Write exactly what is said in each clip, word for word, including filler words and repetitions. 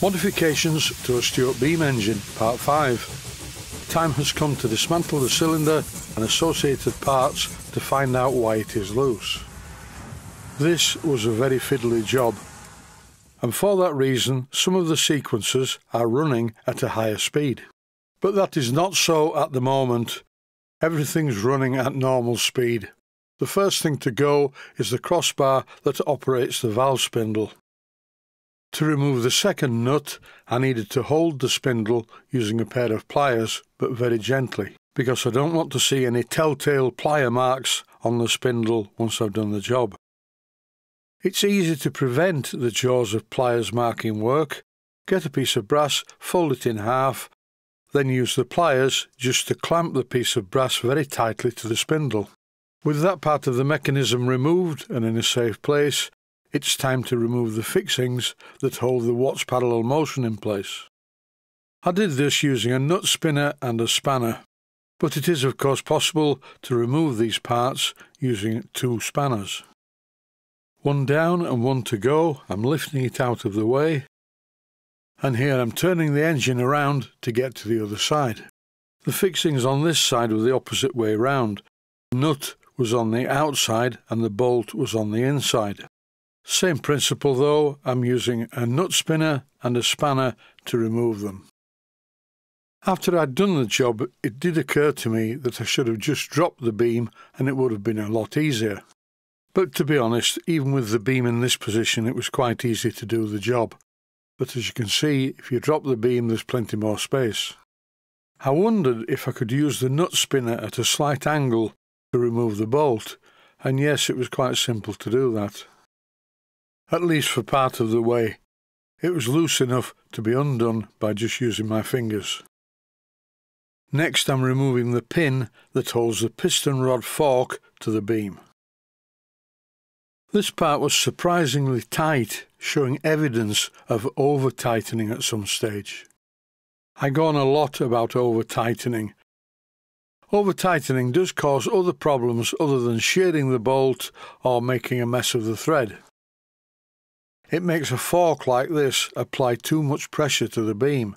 Modifications to a Stuart beam engine, part five. Time has come to dismantle the cylinder and associated parts to find out why it is loose. This was a very fiddly job, and for that reason some of the sequences are running at a higher speed. But that is not so at the moment. Everything's running at normal speed. The first thing to go is the crossbar that operates the valve spindle. To remove the second nut, I needed to hold the spindle using a pair of pliers, but very gently, because I don't want to see any telltale plier marks on the spindle once I've done the job. It's easy to prevent the jaws of pliers marking work. Get a piece of brass, fold it in half, then use the pliers just to clamp the piece of brass very tightly to the spindle. With that part of the mechanism removed and in a safe place, it's time to remove the fixings that hold the Watts parallel motion in place. I did this using a nut spinner and a spanner, but it is of course possible to remove these parts using two spanners. One down and one to go, I'm lifting it out of the way, and here I'm turning the engine around to get to the other side. The fixings on this side were the opposite way round. The nut was on the outside and the bolt was on the inside. Same principle though, I'm using a nut spinner and a spanner to remove them. After I'd done the job, it did occur to me that I should have just dropped the beam and it would have been a lot easier. But to be honest, even with the beam in this position, it was quite easy to do the job. But as you can see, if you drop the beam, there's plenty more space. I wondered if I could use the nut spinner at a slight angle to remove the bolt, and yes, it was quite simple to do that. At least for part of the way. It was loose enough to be undone by just using my fingers. Next, I'm removing the pin that holds the piston rod fork to the beam. This part was surprisingly tight, showing evidence of over-tightening at some stage. I go on a lot about over-tightening. Over-tightening does cause other problems other than shearing the bolt or making a mess of the thread. It makes a fork like this apply too much pressure to the beam.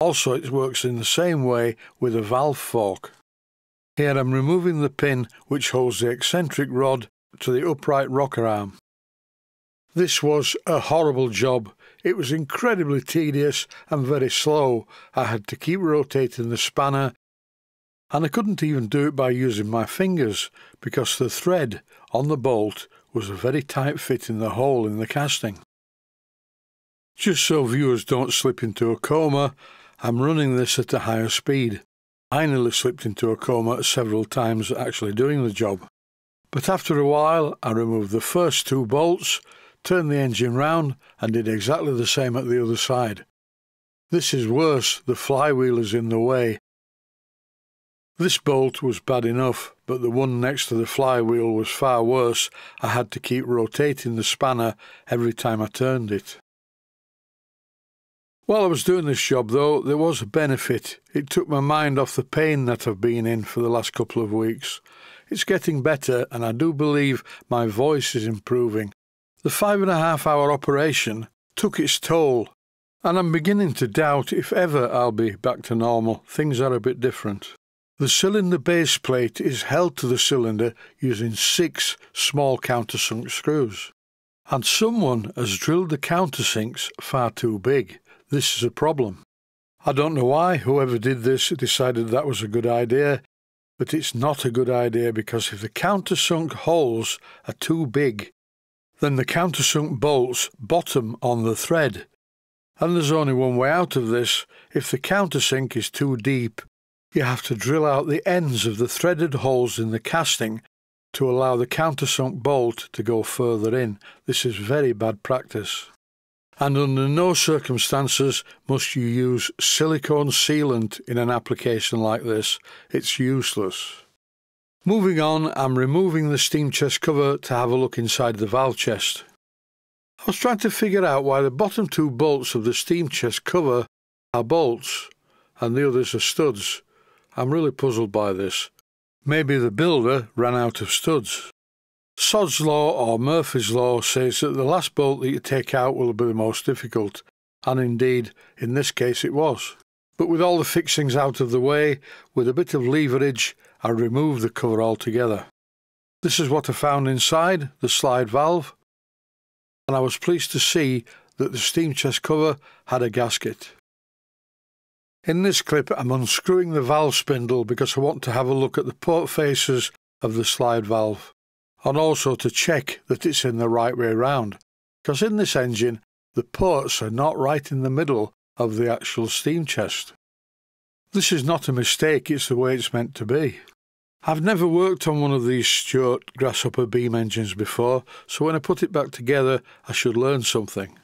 Also, it works in the same way with a valve fork. Here I'm removing the pin which holds the eccentric rod to the upright rocker arm. This was a horrible job. It was incredibly tedious and very slow. I had to keep rotating the spanner, and I couldn't even do it by using my fingers because the thread on the bolt was a very tight fit in the hole in the casting. Just so viewers don't slip into a coma, I'm running this at a higher speed. I nearly slipped into a coma several times actually doing the job. But after a while, I removed the first two bolts, turned the engine round and did exactly the same at the other side. This is worse, the flywheel is in the way. This bolt was bad enough, but the one next to the flywheel was far worse. I had to keep rotating the spanner every time I turned it. While I was doing this job though, there was a benefit. It took my mind off the pain that I've been in for the last couple of weeks. It's getting better, and I do believe my voice is improving. The five and a half hour operation took its toll, and I'm beginning to doubt if ever I'll be back to normal. Things are a bit different. The cylinder base plate is held to the cylinder using six small countersunk screws, and someone has drilled the countersinks far too big. This is a problem. I don't know why whoever did this decided that was a good idea. But it's not a good idea, because if the countersunk holes are too big, then the countersunk bolts bottom on the thread. And there's only one way out of this. If the countersink is too deep, you have to drill out the ends of the threaded holes in the casting to allow the countersunk bolt to go further in. This is very bad practice. And under no circumstances must you use silicone sealant in an application like this. It's useless. Moving on, I'm removing the steam chest cover to have a look inside the valve chest. I was trying to figure out why the bottom two bolts of the steam chest cover are bolts and the others are studs. I'm really puzzled by this. Maybe the builder ran out of studs. Sod's law or Murphy's law says that the last bolt that you take out will be the most difficult. and indeed in this case it was. But with all the fixings out of the way, with a bit of leverage, I removed the cover altogether. This is what I found inside the slide valve, and I was pleased to see that the steam chest cover had a gasket. In this clip I'm unscrewing the valve spindle because I want to have a look at the port faces of the slide valve, and also to check that it's in the right way round, because in this engine the ports are not right in the middle of the actual steam chest. This is not a mistake, it's the way it's meant to be. I've never worked on one of these Stuart Grasshopper beam engines before, so when I put it back together I should learn something.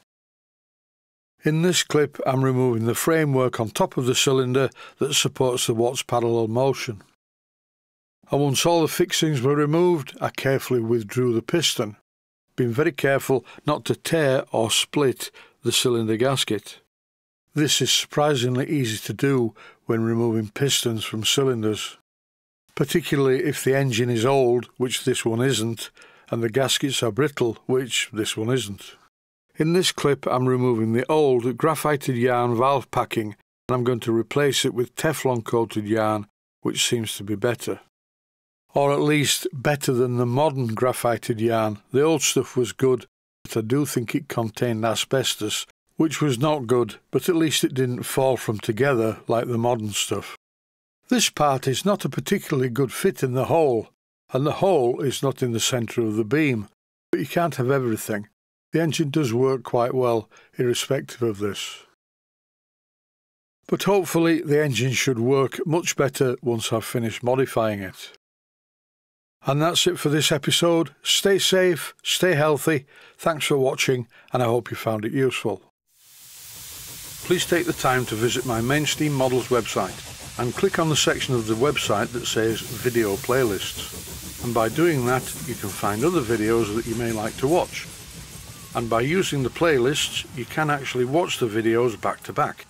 In this clip I'm removing the framework on top of the cylinder that supports the Watts parallel motion. And once all the fixings were removed, I carefully withdrew the piston, being very careful not to tear or split the cylinder gasket. This is surprisingly easy to do when removing pistons from cylinders, particularly if the engine is old, which this one isn't, and the gaskets are brittle, which this one isn't. In this clip I'm removing the old graphited yarn valve packing, and I'm going to replace it with Teflon coated yarn, which seems to be better. Or at least better than the modern graphited yarn. The old stuff was good, but I do think it contained asbestos, which was not good, but at least it didn't fall from together like the modern stuff. This part is not a particularly good fit in the hole, and the hole is not in the centre of the beam, but you can't have everything. The engine does work quite well, irrespective of this. But hopefully the engine should work much better once I've finished modifying it. And that's it for this episode. Stay safe, stay healthy, thanks for watching, and I hope you found it useful. Please take the time to visit my main Steam Models website and click on the section of the website that says Video Playlists. And by doing that, you can find other videos that you may like to watch. And by using the playlists, you can actually watch the videos back to back.